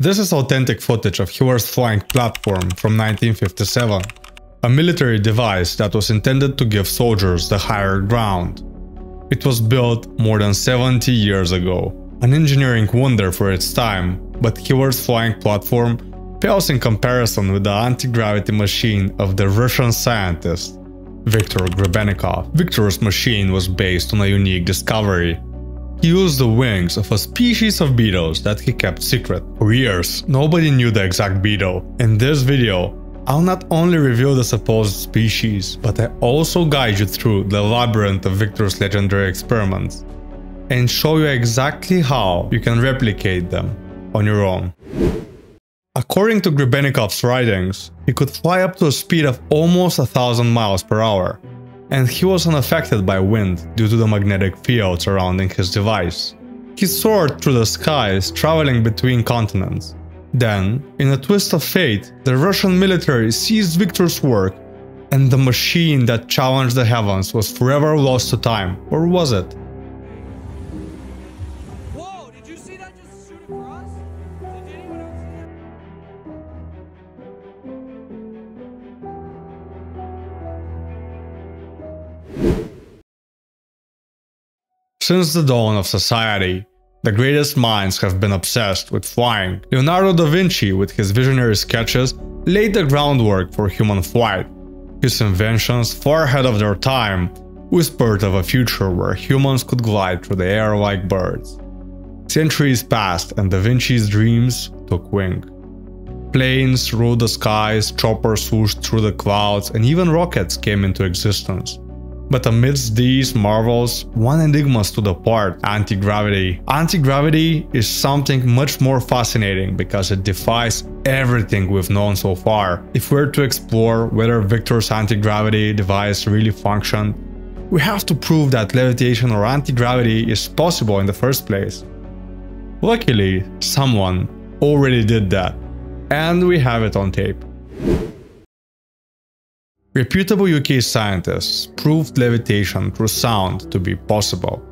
This is authentic footage of Hiller's flying platform from 1957, a military device that was intended to give soldiers the higher ground. It was built more than 70 years ago, an engineering wonder for its time, but Hiller's flying platform pales in comparison with the anti-gravity machine of the Russian scientist Viktor Grebennikov. Viktor's machine was based on a unique discovery. He used the wings of a species of beetles that he kept secret. For years, nobody knew the exact beetle. In this video, I'll not only reveal the supposed species, but I also guide you through the labyrinth of Viktor's legendary experiments and show you exactly how you can replicate them on your own. According to Grebenikov's writings, he could fly up to a speed of almost 1,000 miles per hour, and he was unaffected by wind due to the magnetic field surrounding his device. He soared through the skies, traveling between continents. Then, in a twist of fate, the Russian military seized Viktor's work, and the machine that challenged the heavens was forever lost to time. Or was it? Whoa, did you see that just shoot across? Did anyone else see that? Since the dawn of society, the greatest minds have been obsessed with flying. Leonardo da Vinci, with his visionary sketches, laid the groundwork for human flight. His inventions, far ahead of their time, whispered of a future where humans could glide through the air like birds. Centuries passed and da Vinci's dreams took wing. Planes ruled the skies, choppers swooshed through the clouds, and even rockets came into existence. But amidst these marvels, one enigma stood apart: anti-gravity. Anti-gravity is something much more fascinating because it defies everything we've known so far. If we're to explore whether Viktor's anti-gravity device really functioned, we have to prove that levitation or anti-gravity is possible in the first place. Luckily, someone already did that, and we have it on tape. Reputable UK scientists proved levitation through sound to be possible.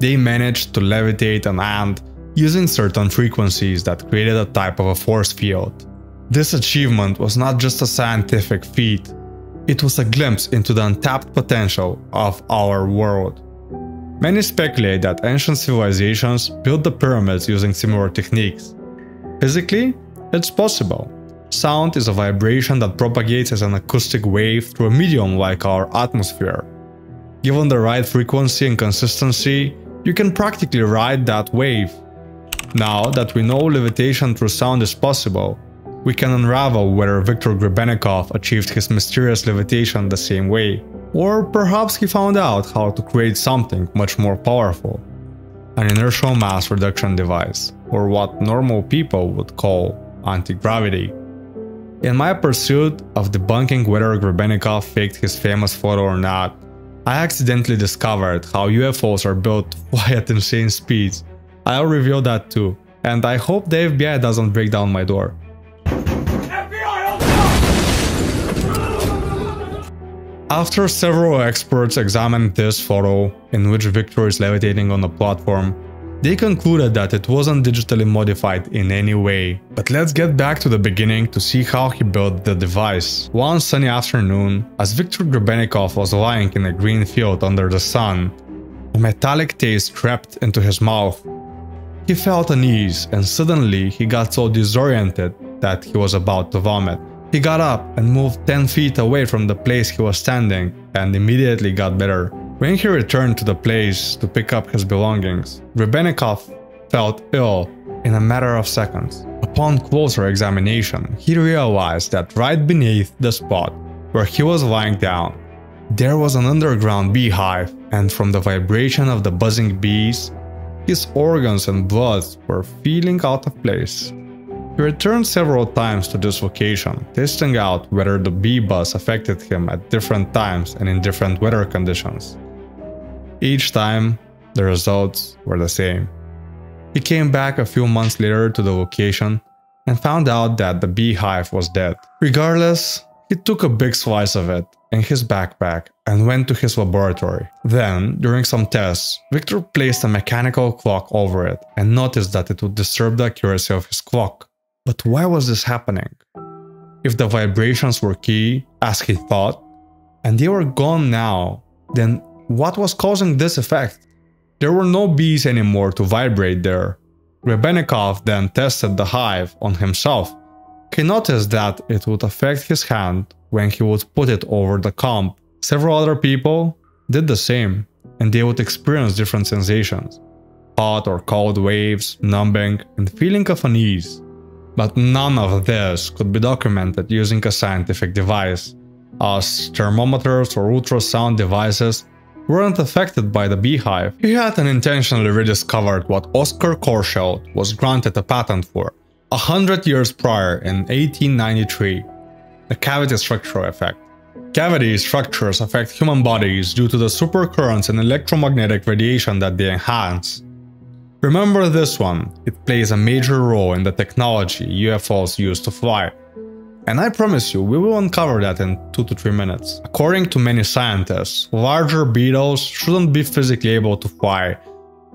They managed to levitate an ant using certain frequencies that created a type of a force field. This achievement was not just a scientific feat, it was a glimpse into the untapped potential of our world. Many speculate that ancient civilizations built the pyramids using similar techniques. Physically, it's possible. Sound is a vibration that propagates as an acoustic wave through a medium like our atmosphere. Given the right frequency and consistency, you can practically ride that wave. Now that we know levitation through sound is possible, we can unravel whether Viktor Grebennikov achieved his mysterious levitation the same way. Or perhaps he found out how to create something much more powerful. An inertial mass reduction device, or what normal people would call anti-gravity. In my pursuit of debunking whether Grebennikov faked his famous photo or not, I accidentally discovered how UFOs are built to fly at insane speeds. I'll reveal that too, and I hope the FBI doesn't break down my door. FBI, after several experts examined this photo, in which Viktor is levitating on a platform, they concluded that it wasn't digitally modified in any way. But let's get back to the beginning to see how he built the device. One sunny afternoon, as Viktor Grebennikov was lying in a green field under the sun, a metallic taste crept into his mouth. He felt unease, and suddenly he got so disoriented that he was about to vomit. He got up and moved 10 feet away from the place he was standing, and immediately got better. When he returned to the place to pick up his belongings, Grebennikov felt ill in a matter of seconds. Upon closer examination, he realized that right beneath the spot where he was lying down, there was an underground beehive, and from the vibration of the buzzing bees, his organs and blood were feeling out of place. He returned several times to this location, testing out whether the bee buzz affected him at different times and in different weather conditions. Each time, the results were the same. He came back a few months later to the location and found out that the beehive was dead. Regardless, he took a big slice of it in his backpack and went to his laboratory. Then, during some tests, Viktor placed a mechanical clock over it and noticed that it would disturb the accuracy of his clock. But why was this happening? If the vibrations were key, as he thought, and they were gone now, then what was causing this effect? There were no bees anymore to vibrate there. Grebennikov then tested the hive on himself. He noticed that it would affect his hand when he would put it over the comp. Several other people did the same, and they would experience different sensations. Hot or cold waves, numbing, and feeling of unease. But none of this could be documented using a scientific device, as thermometers or ultrasound devices weren't affected by the beehive. He had unintentionally rediscovered what Oscar Korshelt was granted a patent for 100 years prior in 1893, the cavity structural effect. Cavity structures affect human bodies due to the supercurrents and electromagnetic radiation that they enhance. Remember this one, it plays a major role in the technology UFOs use to fly. And I promise you, we will uncover that in 2 to 3 minutes. According to many scientists, larger beetles shouldn't be physically able to fly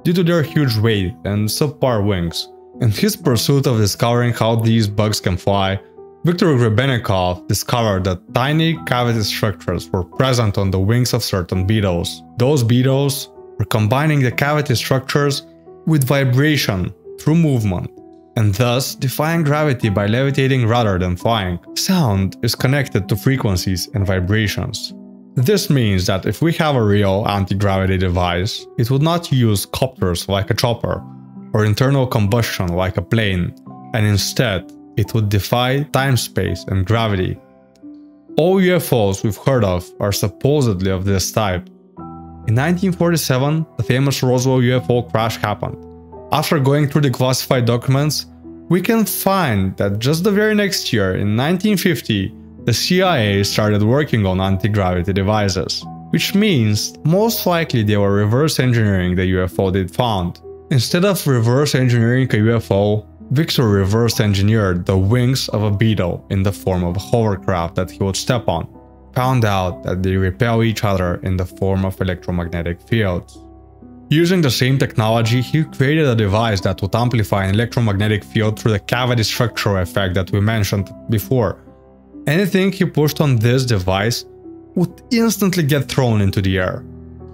due to their huge weight and subpar wings. In his pursuit of discovering how these bugs can fly, Viktor Grebennikov discovered that tiny cavity structures were present on the wings of certain beetles. Those beetles were combining the cavity structures with vibration through movement, and thus defying gravity by levitating rather than flying. Sound is connected to frequencies and vibrations. This means that if we have a real anti-gravity device, it would not use copters like a chopper or internal combustion like a plane, and instead it would defy time-space and gravity. All UFOs we've heard of are supposedly of this type. In 1947, the famous Roswell UFO crash happened. After going through the classified documents, we can find that just the very next year, in 1950, the CIA started working on anti-gravity devices, which means most likely they were reverse engineering the UFO they'd found. Instead of reverse engineering a UFO, Viktor reverse engineered the wings of a beetle in the form of a hovercraft that he would step on. Found out that they repel each other in the form of electromagnetic fields. Using the same technology, he created a device that would amplify an electromagnetic field through the cavity structural effect that we mentioned before. Anything he pushed on this device would instantly get thrown into the air.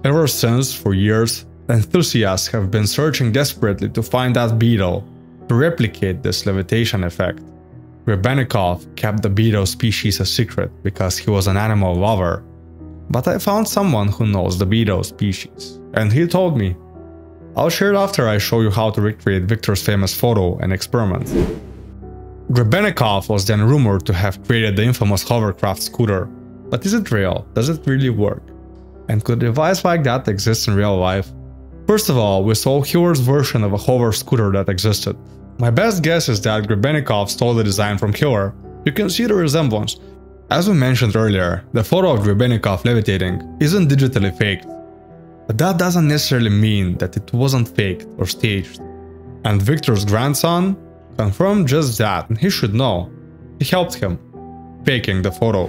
Ever since, for years, enthusiasts have been searching desperately to find that beetle to replicate this levitation effect. Grebennikov kept the beetle species a secret because he was an animal lover, but I found someone who knows the beetle species, and he told me. I'll share it after I show you how to recreate Viktor's famous photo and experiment. Grebennikov was then rumored to have created the infamous hovercraft scooter, but is it real? Does it really work? And could a device like that exist in real life? First of all, we saw Hiller's version of a hover scooter that existed. My best guess is that Grebennikov stole the design from Hiller. You can see the resemblance. As we mentioned earlier, the photo of Grebennikov levitating isn't digitally faked. But that doesn't necessarily mean that it wasn't faked or staged. And Viktor's grandson confirmed just that, and he should know. He helped him, faking the photo.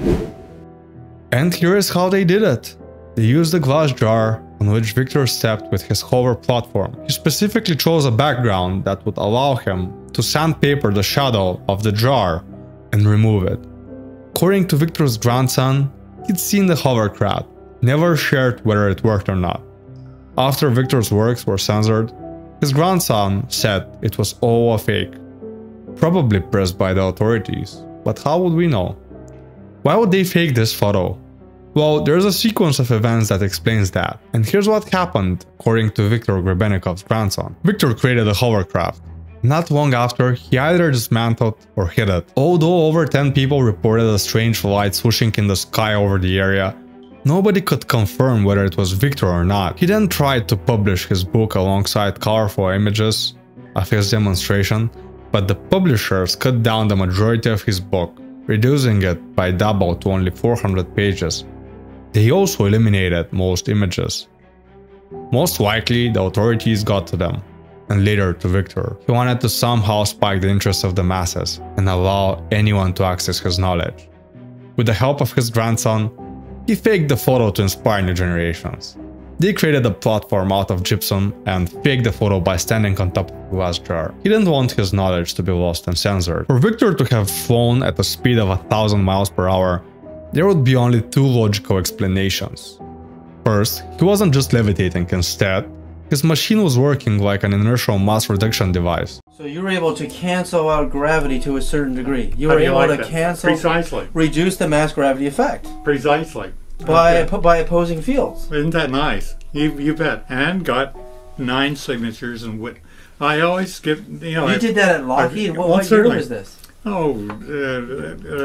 And here is how they did it. They used a glass jar on which Viktor stepped with his hover platform. He specifically chose a background that would allow him to sandpaper the shadow of the jar and remove it. According to Viktor's grandson, he'd seen the hovercraft, never shared whether it worked or not. After Viktor's works were censored, his grandson said it was all a fake, probably pressed by the authorities. But how would we know? Why would they fake this photo? Well, there's a sequence of events that explains that, and here's what happened according to Viktor Grebennikov's grandson. Viktor created a hovercraft. Not long after, he either dismantled or hid it. Although over 10 people reported a strange light swooshing in the sky over the area, nobody could confirm whether it was Viktor or not. He then tried to publish his book alongside colorful images of his demonstration, but the publishers cut down the majority of his book, reducing it by double to only 400 pages. They also eliminated most images. Most likely, the authorities got to them, and later to Viktor. He wanted to somehow spike the interest of the masses and allow anyone to access his knowledge. With the help of his grandson, he faked the photo to inspire new generations. Dee created a platform out of gypsum and faked the photo by standing on top of a glass jar. He didn't want his knowledge to be lost and censored. For Viktor to have flown at the speed of 1,000 miles per hour, there would be only two logical explanations. First, he wasn't just levitating, instead, his machine was working like an inertial mass reduction device. So you were able to cancel out gravity to a certain degree. You were able to cancel, reduce the mass gravity effect. Precisely. By opposing fields. Isn't that nice? You bet. And got 9 signatures and what? I always get, you know. You did that at Lockheed. What year was this? Oh,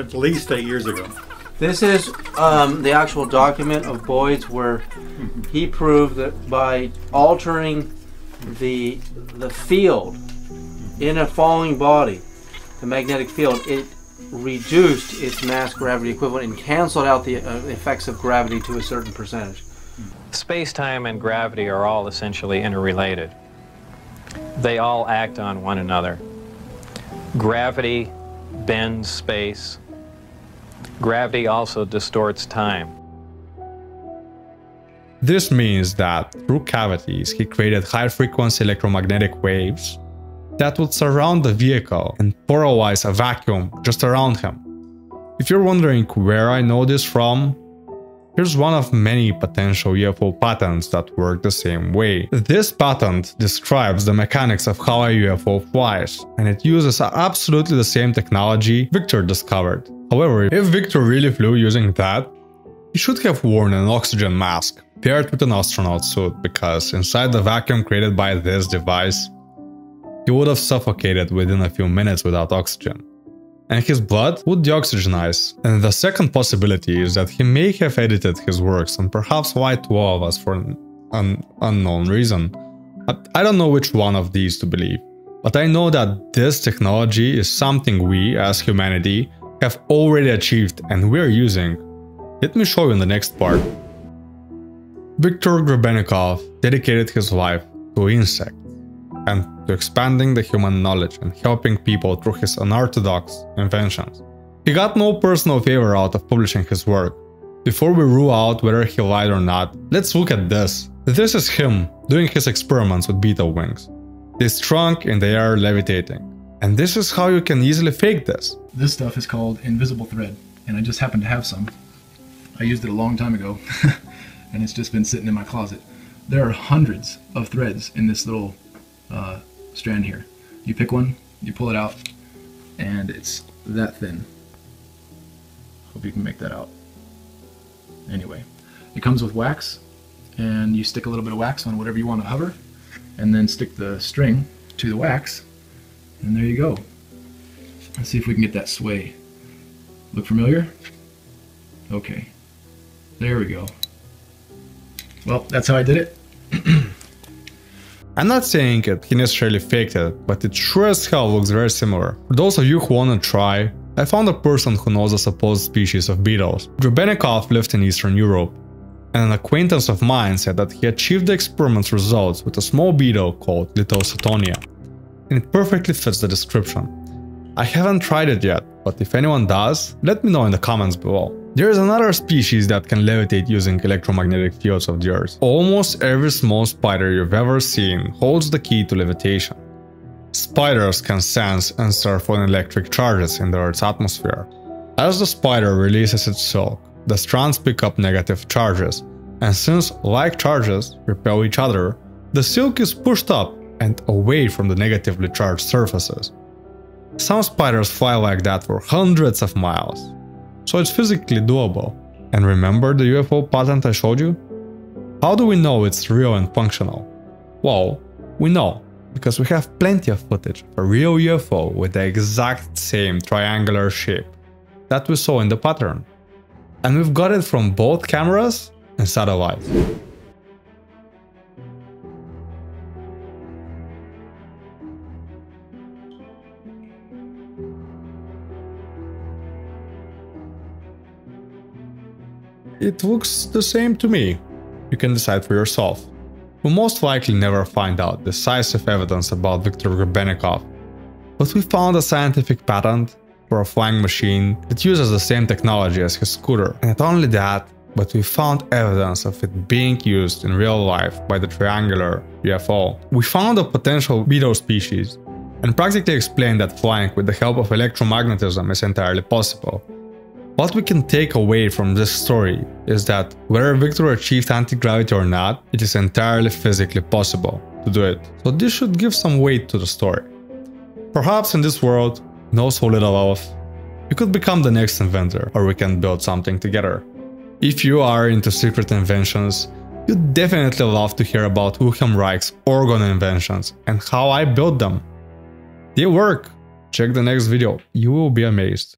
at least 8 years ago. This is the actual document of Boyd's where he proved that by altering the field in a falling body, the magnetic field, it reduced its mass gravity equivalent and canceled out the effects of gravity to a certain percentage. Space-time and gravity are all essentially interrelated. They all act on one another. Gravity bends space. Gravity also distorts time. This means that, through cavities, he created high-frequency electromagnetic waves that would surround the vehicle and paralyze a vacuum just around him. If you're wondering where I know this from, here's one of many potential UFO patents that work the same way. This patent describes the mechanics of how a UFO flies, and it uses absolutely the same technology Viktor discovered. However, if Viktor really flew using that, he should have worn an oxygen mask paired with an astronaut suit, because inside the vacuum created by this device, he would have suffocated within a few minutes without oxygen, and his blood would deoxygenize. And the second possibility is that he may have edited his works and perhaps lied to all of us for an unknown reason. I don't know which one of these to believe, but I know that this technology is something we, as humanity, have already achieved and we're using. Let me show you in the next part. Viktor Grebennikov dedicated his life to insects and to expanding the human knowledge and helping people through his unorthodox inventions. He got no personal favor out of publishing his work. Before we rule out whether he lied or not, let's look at this. This is him doing his experiments with beetle wings. They shrunk in the air, levitating. And this is how you can easily fake this. This stuff is called invisible thread, and I just happen to have some. I used it a long time ago, and it's just been sitting in my closet. There are hundreds of threads in this little strand here. You pick one, you pull it out, and it's that thin. Hope you can make that out. Anyway, it comes with wax, and you stick a little bit of wax on whatever you want to hover, and then stick the string to the wax. And there you go. Let's see if we can get that sway. Look familiar? Okay. There we go. Well, that's how I did it. I'm not saying it, he necessarily faked it, but it sure as hell looks very similar. For those of you who wanna try, I found a person who knows a supposed species of beetles. Grebennikov lived in Eastern Europe, and an acquaintance of mine said that he achieved the experiment's results with a small beetle called Litocetonia. And it perfectly fits the description. I haven't tried it yet, but if anyone does, let me know in the comments below. There is another species that can levitate using electromagnetic fields of the Earth. Almost every small spider you've ever seen holds the key to levitation. Spiders can sense and surf on electric charges in the Earth's atmosphere. As the spider releases its silk, the strands pick up negative charges, and since like charges repel each other, the silk is pushed up and away from the negatively charged surfaces. Some spiders fly like that for hundreds of miles, so it's physically doable. And remember the UFO patent I showed you? How do we know it's real and functional? Well, we know, because we have plenty of footage of a real UFO with the exact same triangular shape that we saw in the pattern. And we've got it from both cameras and satellites. It looks the same to me. You can decide for yourself. We'll most likely never find out decisive evidence about Viktor Grebennikov, but we found a scientific patent for a flying machine that uses the same technology as his scooter. And not only that, but we found evidence of it being used in real life by the triangular UFO. We found a potential beetle species and practically explained that flying with the help of electromagnetism is entirely possible. What we can take away from this story is that whether Viktor achieved anti-gravity or not, it is entirely physically possible to do it. So this should give some weight to the story. Perhaps in this world, knows so little of, you could become the next inventor, or we can build something together. If you are into secret inventions, you'd definitely love to hear about Wilhelm Reich's organ inventions and how I built them. They work! Check the next video, you will be amazed.